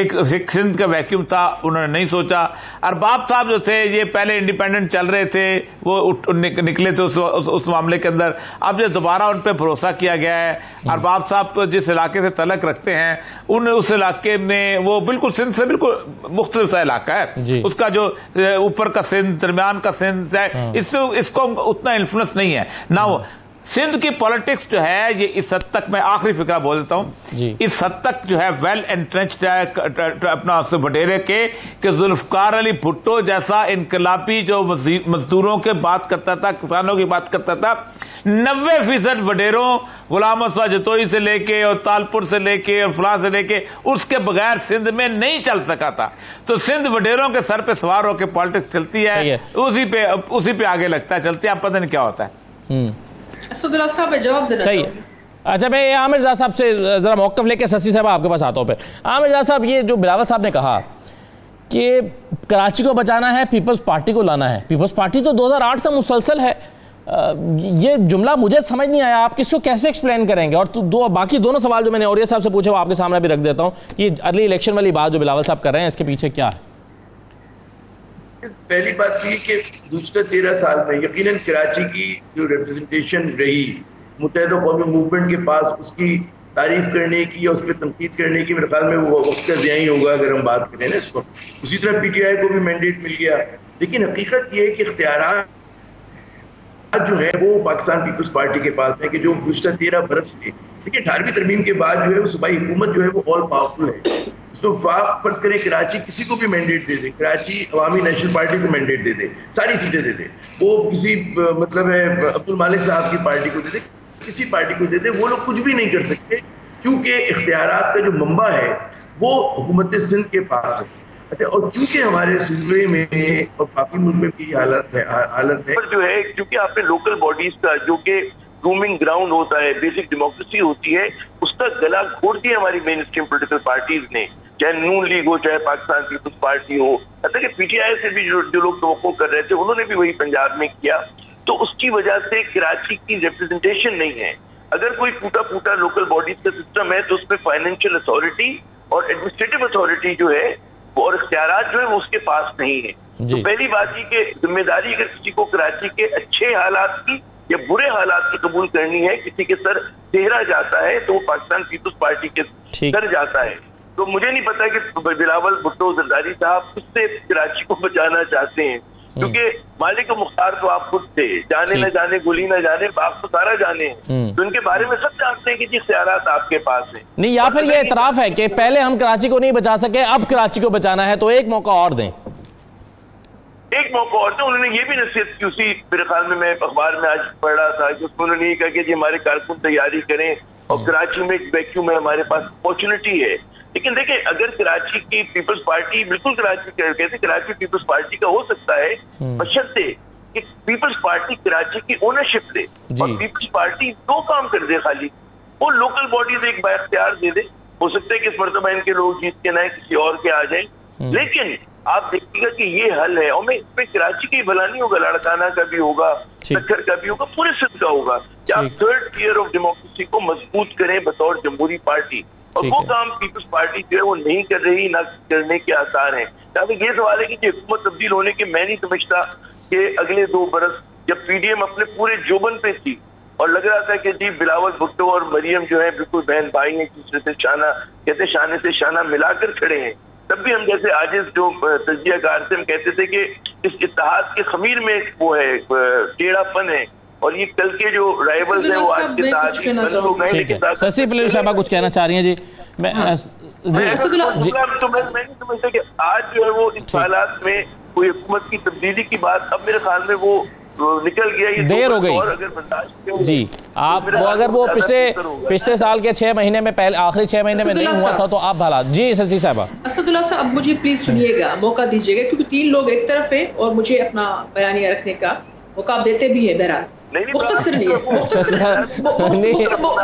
एक सिंध का वैक्यूम था उन्होंने नहीं सोचा। अरबाब साहब जो थे ये पहले इंडिपेंडेंट चल रहे थे, वो निकले थे उस मामले के अंदर। अब जो दोबारा उन पर भरोसा किया गया है, अरबाब साहब तो जिस इलाके से तलक रखते हैं उस इलाके में वो बिल्कुल सिंध से बिल्कुल मुख्तलिफ सा इलाका है, उसका जो ऊपर का सिंध, दरमियान का सिंध है, इसको उतना इन्फ्लुएंस नहीं है ना। वो सिंध की पॉलिटिक्स जो है ये इस हद तक, मैं आखिरी फिक्रा बोल देता हूँ, इस हद तक जो है वेल एंट्रेंच्ड है अपना उससे वडेरे के जुल्फकार अली भुट्टो जैसा इनकलाबी जो मजदूरों के बात करता था, किसानों की बात करता था, 90% वडेरों गुलाम जतोई से लेके और तालपुर से लेके और फलां से लेके उसके बगैर सिंध में नहीं चल सका था। तो सिंध वडेरों के सर पे सवार होकर पॉलिटिक्स चलती है, उसी पे आगे लगता है चलती है, आप पता नहीं क्या होता है। असदुल्लाह साहब पे जवाब देना चाहिए। अच्छा मैं आमिर ज़िया साहब से ज़रा मौक़िफ़ लेके शशि साहब आपके पास आता हूँ। फिर आमिर ज़िया साहब, ये जो बिलावल साहब ने कहा कि कराची को बचाना है, पीपल्स पार्टी को लाना है, पीपल्स पार्टी तो 2008 से मुसलसल है, ये जुमला मुझे समझ नहीं आया, आप किसको कैसे एक्सप्लेन करेंगे? और बाकी दोनों सवाल जो मैंने औरिया साहब से पूछे वो आपके सामने भी रख देता हूँ। ये अर्ली इलेक्शन वाली बात जो बिलावल साहब कर रहे हैं इसके पीछे क्या है? पहली बात ये कि दूसरे 13 साल में यकीनन कराची की जो रिप्रेजेंटेशन रही मुत्तहिदा कौमी मूवमेंट के पास, उसकी तारीफ करने की या उस पर तनकीद करने की मेरे ख्याल में वो वक्त का ज़िया ही होगा अगर हम बात करें ना इसको। उसी तरह PTI को भी मैंडेट मिल गया, लेकिन हकीकत ये है कि इख्तियार जो है वो पाकिस्तान पीपल्स पार्टी के पास है कि जो गुज़श्ता 13 बरस से देखिए 18वीं तरमीम के बाद जो है वो सूबाई हुकूमत जो है वो ऑल पावरफुल है। तो फर्ज करें कराची किसी को भी मैंडेट दे दे, कराची अवामी नेशनल पार्टी को मैंडेट दे दे, सारी सीटें दे दे, वो किसी मतलब है अब्दुल मालिक साहब की पार्टी को दे दे, किसी पार्टी को दे दे, वो लोग कुछ भी नहीं कर सकते क्योंकि इख्तियारात का जो मंबा है वो हुकूमत सिंध के पास है। अच्छा, और क्योंकि हमारे सूबे में और बाकी मुल्क में भी हालत है जो है क्योंकि आपने लोकल बॉडीज का जो कि रूमिंग ग्राउंड होता है, बेसिक डेमोक्रेसी होती है, उसका गला घोट दिया हमारी मेन स्ट्रीम पोलिटिकल पार्टीज ने, चाहे नून लीग हो, चाहे पाकिस्तान पीपल्स पार्टी हो, हत्या कि पीटीआई से भी जो लोग तो कर रहे थे उन्होंने भी वही पंजाब में किया। तो उसकी वजह से कराची की रिप्रेजेंटेशन नहीं है। अगर कोई टूटा फूटा लोकल बॉडीज का सिस्टम है तो उसमें फाइनेंशियल अथॉरिटी और एडमिनिस्ट्रेटिव अथॉरिटी जो है और इख्तियार जो है वो उसके पास नहीं है। तो पहली बात ये कि जिम्मेदारी अगर किसी को कराची के अच्छे हालात की या बुरे हालात की कबूल करनी है, किसी के सर तेहरा जाता है तो वो पाकिस्तान पीपल्स पार्टी के सर जाता है। तो मुझे नहीं पता कि बिलावल, भुट्टो, जरदारी साहब किससे कराची को बचाना चाहते हैं, क्योंकि मालिक और मुख्तार तो आप खुद थे, जाने न जाने गोली न जाने बाप तो सारा जाने, तो इनके बारे में सब जानते हैं कि जी इख्तियारात आपके पास है नहीं। या फिर ये एतराफ़ है कि पहले हम कराची को नहीं बचा सके, अब कराची को बचाना है तो एक मौका और दें, एक मौका और दें। उन्होंने ये भी नसीहत की, उसी मेरे ख्याल में मैं अखबार में आज पढ़ रहा था कि उन्होंने ये कहा कि जी हमारे कारकुन तैयारी करें और कराची में एक वैक्यूम है, हमारे पास अपॉर्चुनिटी है। लेकिन देखिए अगर कराची की पीपल्स पार्टी बिल्कुल कराची पीपल्स पार्टी का हो सकता है, बशर्ते कि पीपल्स पार्टी कराची की ओनरशिप दे और पीपल्स पार्टी दो काम कर दे खाली, वो लोकल बॉडीज एक बाख्तियार दे दे, हो सकता है कि इस मरतबा इनके लोग जीत के ना किसी और के आ जाए, लेकिन आप देखिएगा कि ये हल है। और मैं इसमें कराची की भला नहीं होगा, लाड़काना का भी होगा, सक्खर का भी होगा, पूरे सिंध का होगा कि आप थर्ड टियर ऑफ डेमोक्रेसी को मजबूत करें बतौर जमहूरी पार्टी, और वो काम पीपल्स पार्टी जो है वो नहीं कर रही, ना करने के आसार हैं। ताकि ये सवाल है कि हुकूमत तब्दील होने के मैं नहीं समझता कि अगले 2 बरस जब पीडीएम अपने पूरे जोबन पे थी और लग रहा था कि जी बिलावल, भुट्टो और मरियम जो है बिल्कुल बहन भाई हैं, एक दूसरे से शाना कहते शाने से शाना मिलाकर खड़े हैं, तब भी हम जैसे आज इस जो तजिया कार से हम कहते थे कि इस इत्तेहाद के खमीर में वो है टेढ़ापन है, और ये कल के जो राइवल्स हैं वो आज के साथ शशि बिलू साहबा कुछ कहना चाह रही हैं जी। मैं तो मैं नहीं समझता कि आज जो है वो इस हालात में कोई हुकूमत की तब्दीली की बात, अब मेरे ख्याल में वो निकल गया, ये देर हो गई। और अगर बर्दाश्त जी आप वो अगर वो पिछले साल के 6 महीने में पहले आखिरी 6 महीने में नहीं हुआ था तो आप भला जी शशि साहबा असदुल्लाह साहब मुझे प्लीज सुनिएगा, मौका दीजिएगा क्योंकि 3 लोग एक तरफ है और मुझे अपना बयानिया रखने का मौका आप देते भी है। बहरहाल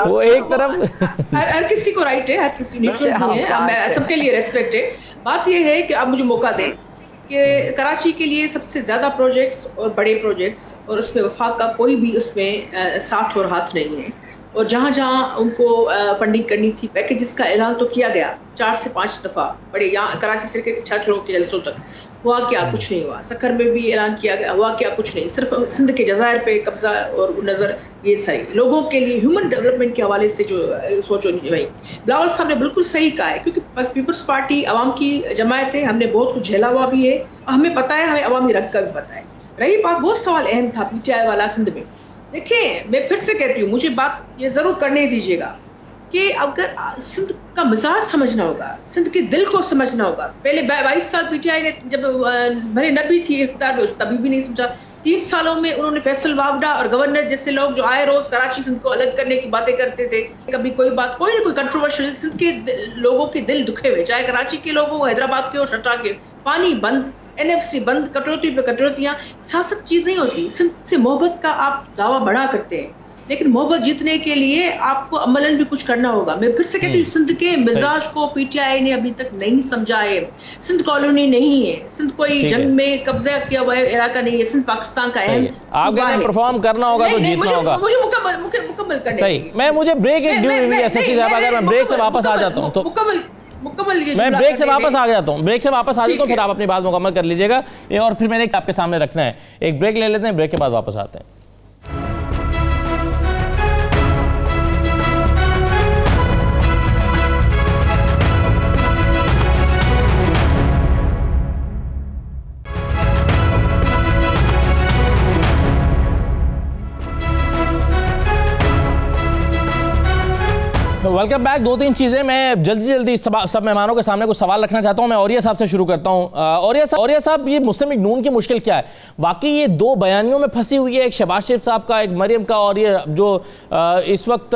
वो एक तरफ हर किसी को राइट है, हर किसी है, सबके लिए रेस्पेक्ट है। बात यह है कि आप मुझे मौका दें कि कराची के लिए सबसे ज़्यादा प्रोजेक्ट्स और बड़े प्रोजेक्ट्स और उसमें वफाक का कोई भी उसमें साथ और हाथ नहीं है, और जहाँ जहाँ उनको फंडिंग करनी थी पैकेजेस का ऐलान तो किया गया 4 से 5 दफ़ा, बड़े यहाँ कराची से लेकर छात्रों के जलसों तक, हुआ क्या? कुछ नहीं हुआ। सक्खर में भी ऐलान किया गया, हुआ क्या? कुछ नहीं। सिर्फ सिंध के जज़ायर पे कब्ज़ा और नज़र, ये सही लोगों के लिए ह्यूमन डेवलपमेंट के हवाले से जो सोचो भाई बिलावल साहब ने बिल्कुल सही कहा है, क्योंकि पीपल्स पार्टी आवाम की जमायत है, हमने बहुत कुछ झेला हुआ भी है, हमें पता है, हमें अवामी रंग का भी पता है। रही बात, बहुत सवाल अहम था पीटीआई वाला सिंध में। देखिए मैं फिर से कहती हूँ, मुझे बात ये ज़रूर करने दीजिएगा कि अगर सिंध का मिजाज समझना होगा, सिंध के दिल को समझना होगा। पहले 22 साल पीटीआई ने जब भले नबी थी इख्तियार में तभी भी नहीं समझा, 3 सालों में उन्होंने फैसल वावडा और गवर्नर जैसे लोग जो आए रोज कराची सिंध को अलग करने की बातें करते थे, कभी कोई बात, कोई ना कोई कंट्रोवर्शियल, सिंध के लोगों के दिल दुखे हुए, चाहे कराची के लोग हो, हैदराबाद के हो, शटा के, पानी बंद, एनएफसी बंद, कटौती पे कटौतियाँ, सियासत चीज़ें होती। सिंध से मोहब्बत का आप दावा बढ़ा करते हैं, लेकिन मोहब्बत जीतने के लिए आपको अमलन भी कुछ करना होगा। मैं फिर से कहती हूँ, सिंध के मिजाज को पीटीआई ने अभी तक नहीं समझा है। सिंध कॉलोनी नहीं है, सिंध कोई जंग में कब्जा किया हुआ इलाका नहीं है, सिंध पाकिस्तान का अहम सूबा है। परफॉर्म करना होगा तो जीतना होगा। मुझे मुकम्मल करने सही मैं मुझे ब्रेक ब्रेक से वापस आ जाता हूँ, मैं ब्रेक से वापस आ जाता हूँ, फिर आप अपनी बात मुकम्मल कर लीजिएगा और फिर मैंने आपके सामने रखना है। एक ब्रेक ले लेते हैं, ब्रेक के बाद वापस आते हैं। Welcome back. दो तीन चीज़ें मैं जल्दी जल्दी सब मेहमानों के सामने कुछ सवाल रखना चाहता हूं। मैं औरिया साहब से शुरू करता हूं। औरिया साहब, ये मुस्लिम लीग नून की मुश्किल क्या है? वाकई ये दो बयानियों में फंसी हुई है, एक शबाशिर साहब का, एक मरियम का, और ये जो इस वक्त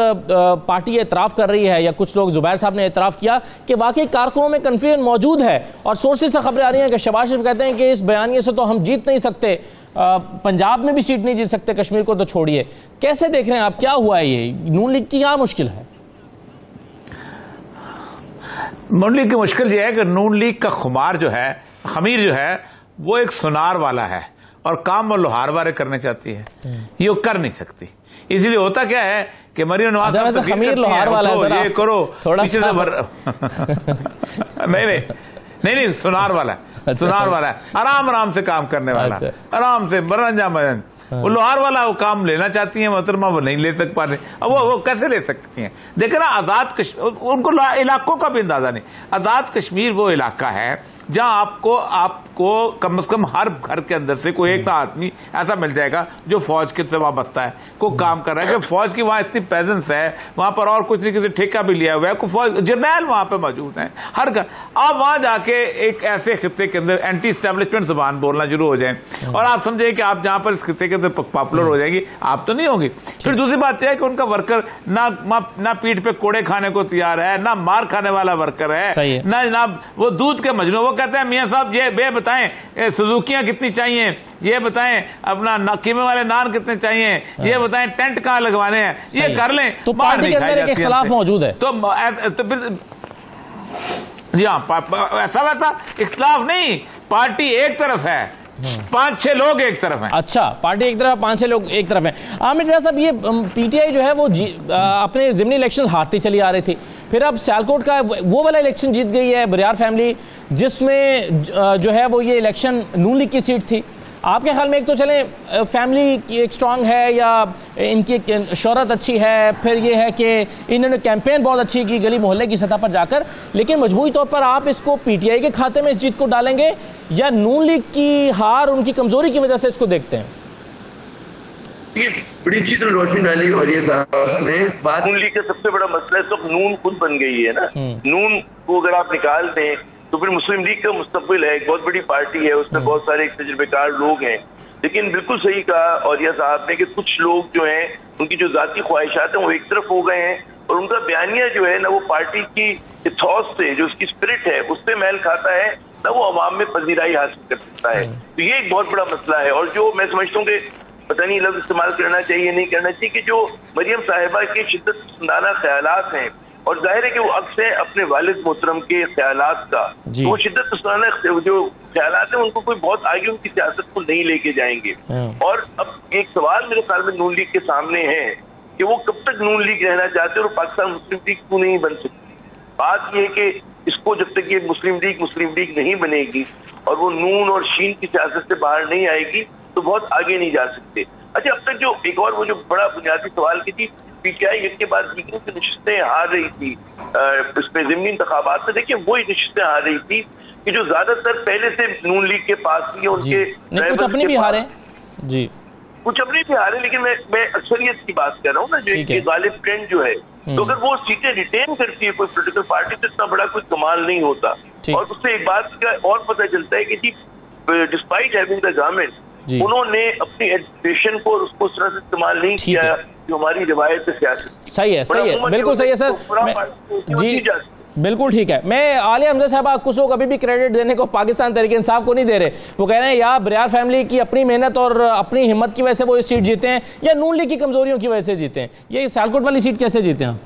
पार्टी एतराफ़ कर रही है या कुछ लोग, जुबैर साहब ने एतराफ़ किया कि वाकई कारकुनों में कन्फ्यूजन मौजूद है। और सोर्सेज से खबरें आ रही हैं कि शबाशिर कहते हैं कि इस बयानिए से तो हम जीत नहीं सकते, पंजाब में भी सीट नहीं जीत सकते, कश्मीर को तो छोड़िए। कैसे देख रहे हैं आप, क्या हुआ है, ये नून लीग की क्या मुश्किल है? नून लीग की मुश्किल यह है कि नून लीग का खुमार जो है, खमीर जो है, वो एक सुनार वाला है और काम वो लोहार वाले करने चाहती है, ये कर नहीं सकती। इसीलिए होता क्या है कि मरियम नवाज ये करो थोड़ा सा नहीं, सुनार वाला है, अच्छा, सुनार वाला है, आराम आराम से काम करने वाला, अच्छा, आराम से बरंजा बरंज। वो लोहार वाला वो काम लेना चाहती है मोहतरमा, वो नहीं ले सक पा रही। अब वो कैसे ले सकती हैं? देखे ना, आज़ाद कश्मीर, उनको इलाकों का भी अंदाजा नहीं। आज़ाद कश्मीर वो इलाका है जहाँ आपको कम से कम हर घर के अंदर से कोई एक ना आदमी ऐसा मिल जाएगा जो फौज के से वहाँ बसता है, कोई काम कर रहा है, कि फौज की वहाँ इतनी प्रेजेंस है वहाँ पर, और कुछ नहीं, किसी ठेका भी लिया हुआ है, कोई फौज जर्नैल वहाँ पर मौजूद है हर घर। आप वहाँ जाके एक ऐसे खिते के अंदर एंटी स्टैब्लिशमेंट जबान बोलना शुरू हो जाए और आप समझे कि आप जहाँ पर इस खिते पॉपुलर हो जाएगी, आप तो नहीं होंगी। फिर दूसरी बात यह है कि उनका वर्कर ना पीठ पे कोड़े खाने को तैयार है, ना मार खाने वाला वर्कर है, ना जनाब वो दूध के मजनू। वो कहते हैं मियां साहब ये बताएं सुजुकियां कितनी चाहिए, ये बताएं अपना नकीमे वाले नान कितने चाहिए, ये बताएं टेंट कहां लगवाने हैं, ये कर लें। तो पार्टी के अंदर एक इख्तिलाफ मौजूद है, तो जी हाँ, ऐसा वैसा इख्तिलाफ नहीं, पार्टी एक तरफ है, 5-6 लोग एक तरफ हैं। अच्छा, पार्टी एक तरफ, 5-6 लोग एक तरफ हैं। आमिर जिया साहब, ये पीटीआई जो है वो अपने जिमनी इलेक्शन हारती चली आ रही थी, फिर अब सियालकोट का वो वाला इलेक्शन जीत गई है बरियार फैमिली, जिसमें जो है वो ये इलेक्शन नून लीग की सीट थी। आपके ख्याल में, एक तो चले फैमिली की एक स्ट्रांग है या इनकी शोहरत अच्छी है, फिर ये है कि इन्होंने कैंपेन बहुत अच्छी की गली मोहल्ले की सतह पर जाकर, लेकिन मजबूरी तौर पर आप इसको पीटीआई के खाते में इस जीत को डालेंगे या नून लीग की हार उनकी कमजोरी की वजह से इसको देखते हैं? बड़ी अच्छी तरह रोशनी डाली और ये ने बात, नून लीग का सबसे बड़ा मसला इस वक्त नून खुद बन गई है ना। नून को अगर आप निकाल दें तो फिर मुस्लिम लीग का मुस्तकबिल है, एक बहुत बड़ी पार्टी है, उसमें बहुत सारे तजुर्बेकार लोग हैं। लेकिन बिल्कुल सही कहा औरिया साहब ने कि कुछ लोग जो हैं उनकी जो जाती ख्वाहिशात हैं वो एक तरफ हो गए हैं और उनका बयानिया जो है ना वो पार्टी की इथॉस से, जो उसकी स्पिरिट है, उससे मेल खाता है, ना वो आवाम में पजीराई हासिल कर सकता है। तो ये एक बहुत बड़ा मसला है। और जो मैं समझता हूँ कि पता नहीं लफ्ज इस्तेमाल करना चाहिए नहीं करना चाहिए, कि जो मरियम साहिबा के शिद्दत पसंदाना ख्यालात हैं, और जाहिर है कि वो अक्सर है अपने वालिद मोहतरम के ख्यालात का, तो वो शिद्दत पसंदाना जो ख्यालात हैं उनको कोई बहुत आगे उनकी सियासत को नहीं लेके जाएंगे। और अब एक सवाल मेरे ख्याल में नून लीग के सामने है कि वो कब तक नून लीग रहना चाहते हैं और पाकिस्तान मुस्लिम लीग क्यों नहीं बन सकती। बात यह है कि इसको जब तक ये मुस्लिम लीग नहीं बनेगी और वो नून और शीन की सियासत से बाहर नहीं आएगी तो बहुत आगे नहीं जा सकते। अच्छा, अब तक जो एक और वो जो बड़ा बुनियादी सवाल की थी, पीटीआई एक के बाद दूसरी की नशिस्तें हार रही थी इसमें जिमनी इंतखाबात में, देखिए वही नशिस्तें हार रही थी कि जो ज्यादातर पहले से नून लीग के पास थी, उनके कुछ अपने भी हारे, जी कुछ अपने भी हारे, लेकिन मैं अक्सरियत की बात कर रहा हूँ ना, जो एक गालिब ट्रेंड जो है, तो अगर वो सीटें रिटेन करती है कोई पोलिटिकल पार्टी तो इतना बड़ा कोई कमाल नहीं होता। और उससे एक बात का और पता चलता है कि जी डिस्पाइट हैविंग द गवर्नमेंट, उन्होंने अपनी एजुकेशन को उसको उस तरह से इस्तेमाल नहीं किया जो हमारी रिवायत सियासत। सही है, बिल्कुल सही है सर जी, बिल्कुल ठीक है। मैं आलिया हमजा साहब, कुछ लोग अभी भी क्रेडिट देने को पाकिस्तान तहरीक इंसाफ को नहीं दे रहे, वो कह रहे हैं या बरियार फैमिली की अपनी मेहनत और अपनी हिम्मत की वजह से वो ये सीट जीते हैं या नून लीग की कमजोरियों की वजह से जीते हैं। ये सियालकोट वाली सीट कैसे जीते हैं?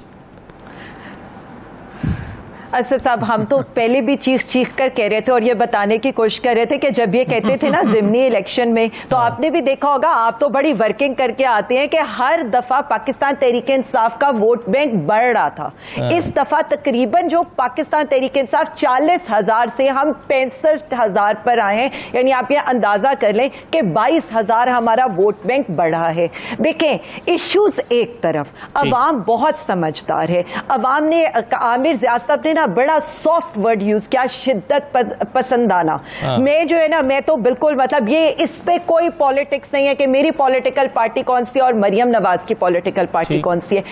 असद साहब, हम तो पहले भी चीख कर कह रहे थे और ये बताने की कोशिश कर रहे थे कि जब ये कहते थे ना जिमनी इलेक्शन में, तो आपने भी देखा होगा, आप तो बड़ी वर्किंग करके आते हैं, कि हर दफा पाकिस्तान तहरीक इंसाफ का वोट बैंक बढ़ रहा था। इस दफा तकरीबन जो पाकिस्तान तहरीक इंसाफ 40,000 से हम 65,000 पर आए हैं, यानी आप ये अंदाजा कर लें कि 22,000 हमारा वोट बैंक बढ़ा है। देखें, इश्यूज एक तरफ, अवाम बहुत समझदार है, अवाम ने आमिर जिया साहब ने ना बड़ा सॉफ्ट वर्ड यूज किया, शिद्दत पसंदाना। मैं जो है ना, मैं तो बिल्कुल मतलब ये इस पे कोई पॉलिटिक्स नहीं है कि मेरी पॉलिटिकल पार्टी कौन सी है और मरियम नवाज की पॉलिटिकल पार्टी कौन सी है।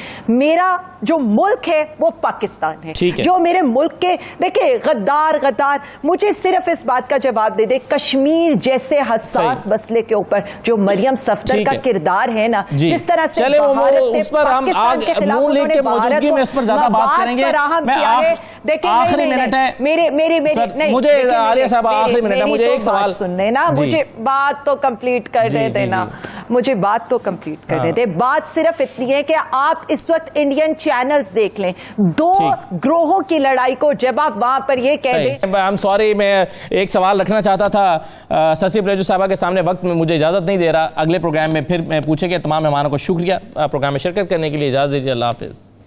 मेरा जो मुल्क है वो पाकिस्तान है, जो मेरे मुल्क के देखिए गद्दार गद्दार मुझे सिर्फ इस बात का जवाब दे दे, कश्मीर जैसे हसास मसले के ऊपर जो मरियम सफदर का किरदार है ना, जिस तरह से उस पर हम आज नून लीग के मौजूदगी में इस पर ज्यादा बात करेंगे। आखिरी मिनट है मेरे मेरे मेरे मुझे आलिया साहब आखिरी मिनट है, मुझे एक सवाल सुनने ना, मुझे बात तो कंप्लीट करने देना, मुझे बात तो कंप्लीट करने दे। बात सिर्फ इतनी है कि आप इस वक्त इंडियन चैनल्स देख लें, दो ग्रोहों की लड़ाई को जब आप वहां पर ये कह दें। आई एम सॉरी, मैं एक सवाल रखना चाहता था शशि प्रेजू साहबा के सामने, वक्त में मुझे इजाजत नहीं दे रहा। अगले प्रोग्राम में फिर मैं पूछेंगे। तमाम मेहमानों को शुक्रिया प्रोग्राम में शिरकत करने के लिए, इजाजत दीजिए, अल्लाह हाफिज।